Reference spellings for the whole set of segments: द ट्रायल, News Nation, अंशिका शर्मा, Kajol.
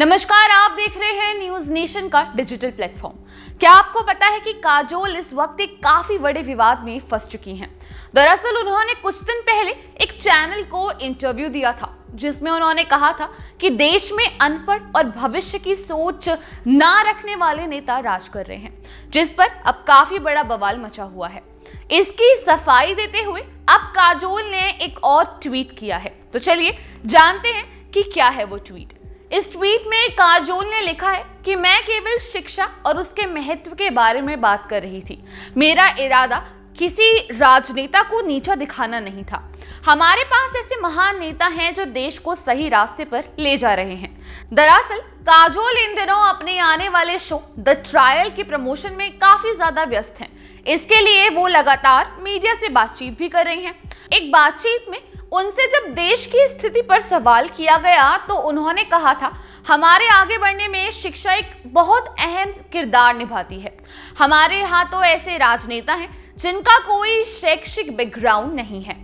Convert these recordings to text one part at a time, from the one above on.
नमस्कार, आप देख रहे हैं न्यूज नेशन का डिजिटल प्लेटफॉर्म। क्या आपको पता है कि काजोल इस वक्त एक काफी बड़े विवाद में फंस चुकी हैं। दरअसल उन्होंने कुछ दिन पहले एक चैनल को इंटरव्यू दिया था जिसमें उन्होंने कहा था कि देश में अनपढ़ और भविष्य की सोच ना रखने वाले नेता राज कर रहे हैं, जिस पर अब काफी बड़ा बवाल मचा हुआ है। इसकी सफाई देते हुए अब काजोल ने एक और ट्वीट किया है, तो चलिए जानते हैं कि क्या है वो ट्वीट। इस ट्वीट में काजोल ने लिखा है कि मैं केवल शिक्षा और उसके महत्व के बारे में बात कर रही थी। मेरा इरादा किसी राजनेता को नीचा दिखाना नहीं था। हमारे पास ऐसे महान नेता हैं जो देश को सही रास्ते पर ले जा रहे हैं। दरअसल काजोल इन दिनों अपने आने वाले शो द ट्रायल के प्रमोशन में काफी ज्यादा व्यस्त हैं। इसके लिए वो लगातार मीडिया से बातचीत भी कर रही हैं। एक बातचीत में उनसे जब देश की स्थिति पर सवाल किया गया तो उन्होंने कहा था, हमारे आगे बढ़ने में शिक्षा एक बहुत अहम किरदार निभाती है। हमारे यहाँ तो ऐसे राजनेता हैं जिनका कोई शैक्षिक बैकग्राउंड नहीं है,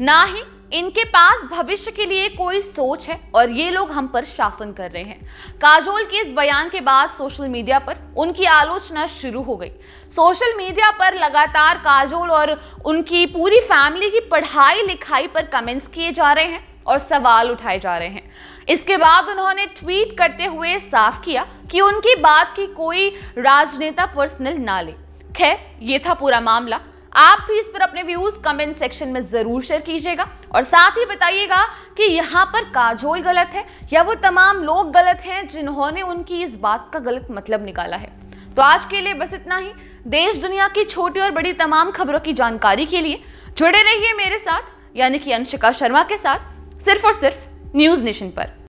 ना ही इनके पास भविष्य के लिए कोई सोच है और ये लोग हम पर शासन कर रहे हैं। काजोल के इस बयान के बाद सोशल मीडिया पर उनकी आलोचना शुरू हो गई। सोशल मीडिया पर लगातार काजोल और उनकी पूरी फैमिली की पढ़ाई लिखाई पर कमेंट्स किए जा रहे हैं और सवाल उठाए जा रहे हैं। इसके बाद उन्होंने ट्वीट करते हुए साफ किया कि उनकी बात की कोई राजनेता पर्सनल ना ले। खैर, ये था पूरा मामला। आप भी इस पर अपने व्यूज कमेंट सेक्शन में जरूर शेयर कीजिएगा और साथ ही बताइएगा कि यहाँ पर काजोल गलत है या वो तमाम लोग गलत हैं जिन्होंने उनकी इस बात का गलत मतलब निकाला है। तो आज के लिए बस इतना ही। देश दुनिया की छोटी और बड़ी तमाम खबरों की जानकारी के लिए जुड़े रहिए मेरे साथ, यानी कि अंशिका शर्मा के साथ, सिर्फ और सिर्फ न्यूज नेशन पर।